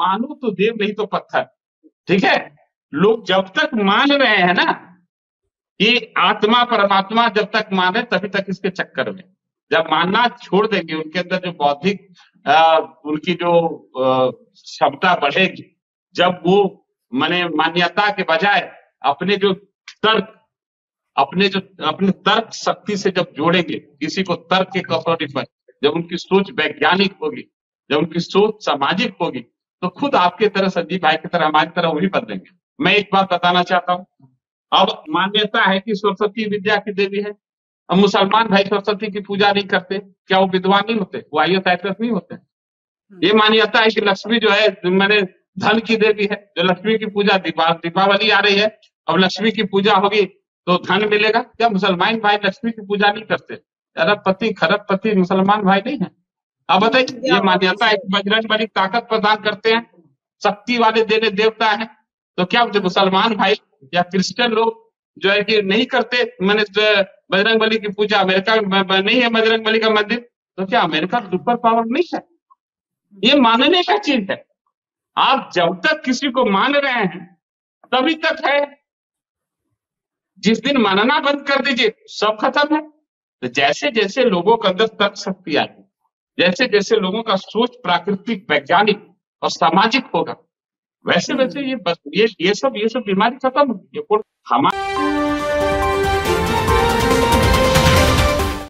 मानो तो देव नहीं तो पत्थर। ठीक है, लोग जब तक मान रहे हैं ना कि आत्मा परमात्मा, जब तक माने तभी तक इसके चक्कर में, जब मानना छोड़ देंगे उनके अंदर जो बौद्धिक उनकी जो क्षमता बढ़ेगी, जब वो माने मान्यता के बजाय अपने तर्क शक्ति से जब जोड़ेंगे किसी को तर्क के कसौटी पर, जब उनकी सोच वैज्ञानिक होगी, जब उनकी सोच सामाजिक होगी, तो खुद आपके तरह संजीव भाई की तरह हमारी तरह वही बदलेंगे। मैं एक बात बताना चाहता हूँ, अब मान्यता है कि सरस्वती विद्या की देवी है, अब मुसलमान भाई सरस्वती की पूजा नहीं करते, क्या वो विद्वान नहीं होते, वो आईएएस आईपीएस नहीं होते? ये मान्यता है कि लक्ष्मी जो है मैंने धन की देवी है, जो लक्ष्मी की पूजा, दीपावली आ रही है, अब लक्ष्मी की पूजा होगी तो धन मिलेगा, क्या मुसलमान भाई लक्ष्मी की पूजा नहीं करते? अरबपति खरबपति मुसलमान भाई नहीं है? अब बताइए, ये मान्यता है बजरंग बली ताकत प्रदान करते हैं, शक्ति वाले देने देवता है, तो क्या मुसलमान भाई या क्रिश्चियन लोग जो है कि नहीं करते मैंने बजरंग बली की पूजा? अमेरिका में नहीं है बजरंग बली का मंदिर, तो क्या अमेरिका सुपर पावर नहीं है? ये मानने का चीज है। आप जब तक किसी को मान रहे हैं तभी तक है, जिस दिन मानना बंद कर दीजिए सब खत्म है। तो जैसे जैसे लोगों के अंदर तर्क शक्ति आएगी, जैसे जैसे लोगों का सोच प्राकृतिक वैज्ञानिक और सामाजिक होगा, वैसे वैसे ये सब बीमारी खत्म होगी।